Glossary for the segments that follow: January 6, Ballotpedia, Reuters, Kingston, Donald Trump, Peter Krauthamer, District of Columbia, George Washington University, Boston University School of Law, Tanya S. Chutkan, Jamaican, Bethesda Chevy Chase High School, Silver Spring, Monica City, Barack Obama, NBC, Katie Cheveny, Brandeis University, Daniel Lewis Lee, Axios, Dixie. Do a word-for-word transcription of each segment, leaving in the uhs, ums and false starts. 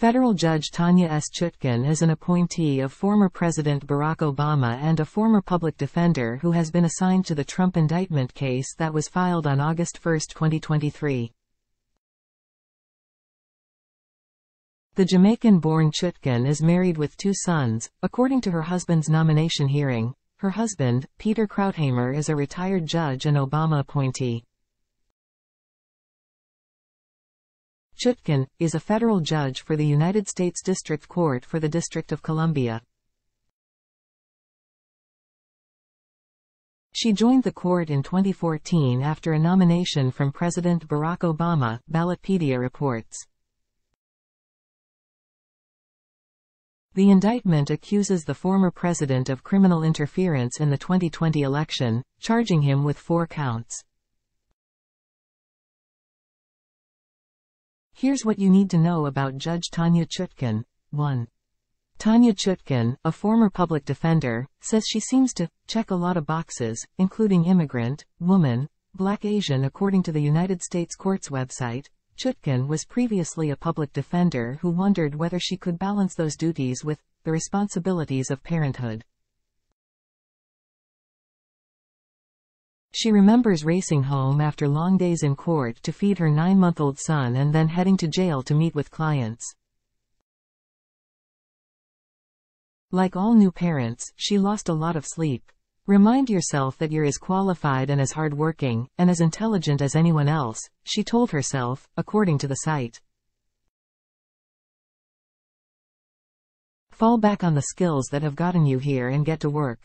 Federal Judge Tanya S. Chutkan is an appointee of former President Barack Obama and a former public defender who has been assigned to the Trump indictment case that was filed on August first, twenty twenty-three. The Jamaican-born Chutkan is married with two sons. According to her husband's nomination hearing, her husband, Peter Krauthamer, is a retired judge and Obama appointee. Chutkan is a federal judge for the United States District Court for the District of Columbia. She joined the court in twenty fourteen after a nomination from President Barack Obama, Ballotpedia reports. The indictment accuses the former president of criminal interference in the twenty twenty election, charging him with four counts. Here's what you need to know about Judge Tanya Chutkan. one. Tanya Chutkan, a former public defender, says she seems to check a lot of boxes, including immigrant, woman, black Asian. According to the United States Court's website, Chutkan was previously a public defender who wondered whether she could balance those duties with the responsibilities of parenthood. She remembers racing home after long days in court to feed her nine-month-old son and then heading to jail to meet with clients. Like all new parents, she lost a lot of sleep. Remind yourself that you're as qualified and as hardworking and as intelligent as anyone else, she told herself, according to the site. Fall back on the skills that have gotten you here and get to work.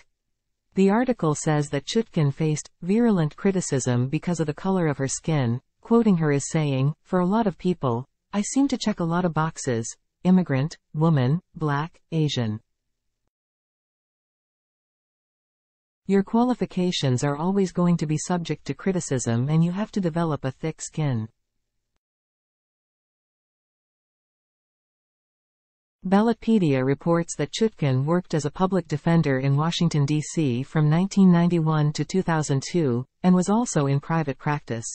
The article says that Chutkan faced virulent criticism because of the color of her skin, quoting her as saying, "For a lot of people, I seem to check a lot of boxes, immigrant, woman, black, Asian. Your qualifications are always going to be subject to criticism and you have to develop a thick skin." Ballotpedia reports that Chutkan worked as a public defender in Washington, D C from nineteen ninety-one to two thousand two, and was also in private practice.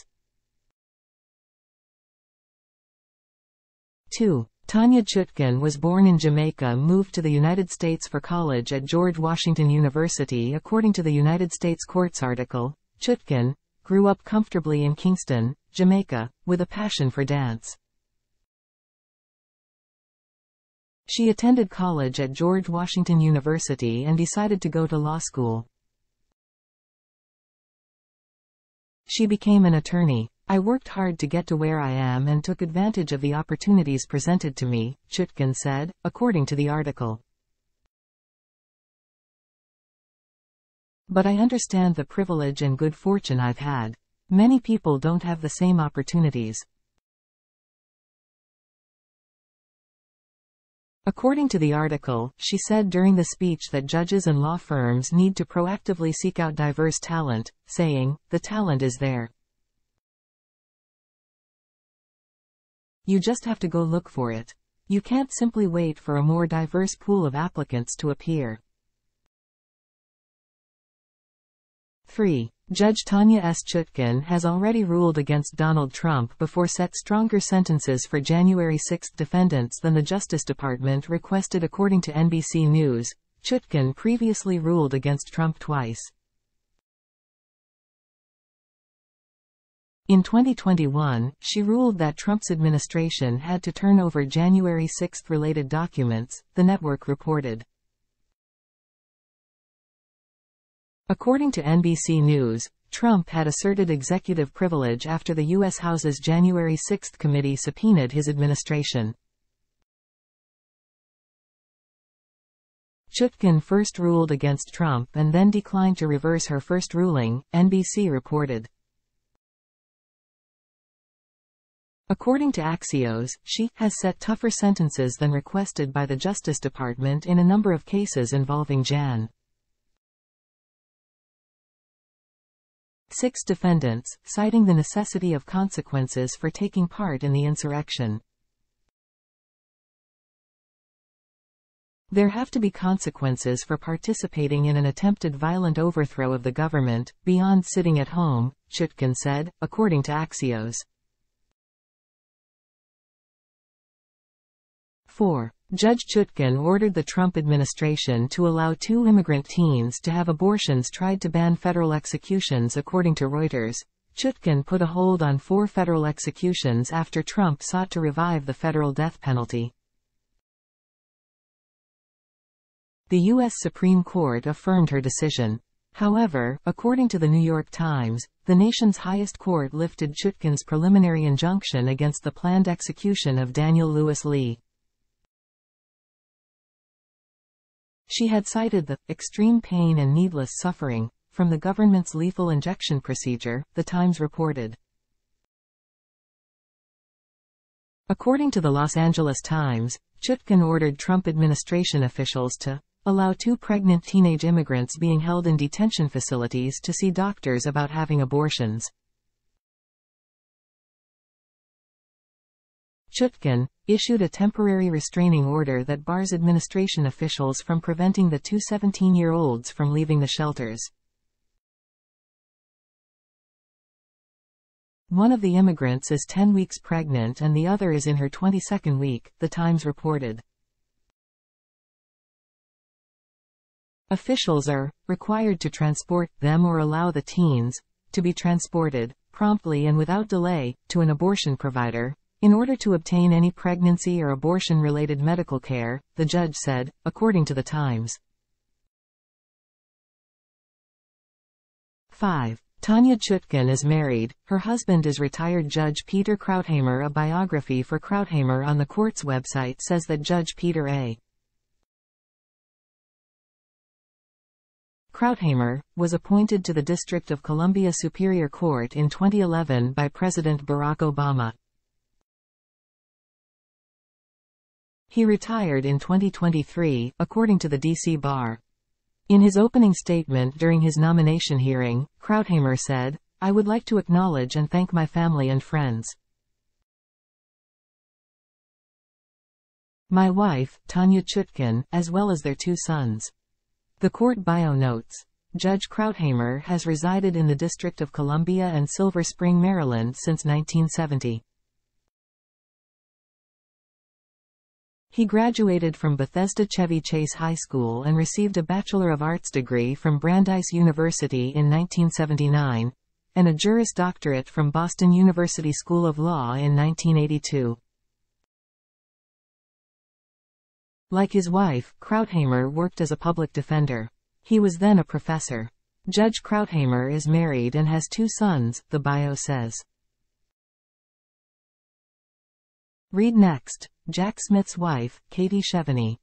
two. Tanya Chutkan was born in Jamaica, moved to the United States for college at George Washington University. According to the United States Court's article, Chutkan grew up comfortably in Kingston, Jamaica, with a passion for dance. She attended college at George Washington University and decided to go to law school. She became an attorney. "I worked hard to get to where I am and took advantage of the opportunities presented to me," Chutkan said, according to the article. "But I understand the privilege and good fortune I've had. Many people don't have the same opportunities." According to the article, she said during the speech that judges and law firms need to proactively seek out diverse talent, saying, "The talent is there. You just have to go look for it. You can't simply wait for a more diverse pool of applicants to appear." three. Judge Tanya S. Chutkan has already ruled against Donald Trump before, set stronger sentences for January sixth defendants than the Justice Department requested. According to N B C News, Chutkan previously ruled against Trump twice. In twenty twenty-one, she ruled that Trump's administration had to turn over January sixth related documents, the network reported. According to N B C News, Trump had asserted executive privilege after the U S House's January sixth committee subpoenaed his administration. Chutkan first ruled against Trump and then declined to reverse her first ruling, N B C reported. According to Axios, she has set tougher sentences than requested by the Justice Department in a number of cases involving Jan. six defendants, citing the necessity of consequences for taking part in the insurrection. "There have to be consequences for participating in an attempted violent overthrow of the government, beyond sitting at home," Chutkan said, according to Axios. four. Judge Chutkan ordered the Trump administration to allow two immigrant teens to have abortions, tried to ban federal executions. According to Reuters, Chutkan put a hold on four federal executions after Trump sought to revive the federal death penalty. The U S Supreme Court affirmed her decision. However, according to the New York Times, the nation's highest court lifted Chutkan's preliminary injunction against the planned execution of Daniel Lewis Lee. She had cited the extreme pain and needless suffering from the government's lethal injection procedure, the Times reported. According to the Los Angeles Times, Chutkan ordered Trump administration officials to allow two pregnant teenage immigrants being held in detention facilities to see doctors about having abortions. Chutkan issued a temporary restraining order that bars administration officials from preventing the two seventeen-year-olds from leaving the shelters. One of the immigrants is ten weeks pregnant and the other is in her twenty-second week, the Times reported. Officials are required to transport them or allow the teens to be transported promptly and without delay to an abortion provider in order to obtain any pregnancy or abortion-related medical care, the judge said, according to the Times. five. Tanya Chutkan is married. Her husband is retired Judge Peter Krauthamer. A biography for Krauthamer on the court's website says that Judge Peter A. Krauthamer was appointed to the District of Columbia Superior Court in twenty eleven by President Barack Obama. He retired in twenty twenty-three, according to the D C Bar. In his opening statement during his nomination hearing, Krauthamer said, "I would like to acknowledge and thank my family and friends. My wife, Tanya Chutkan, as well as their two sons." The court bio notes, Judge Krauthamer has resided in the District of Columbia and Silver Spring, Maryland since nineteen seventy. He graduated from Bethesda Chevy Chase High School and received a Bachelor of Arts degree from Brandeis University in nineteen seventy-nine, and a Juris Doctorate from Boston University School of Law in nineteen eighty-two. Like his wife, Krauthamer worked as a public defender. He was then a professor. Judge Krauthamer is married and has two sons, the bio says. Read next. Jack Smith's wife, Katie Cheveny.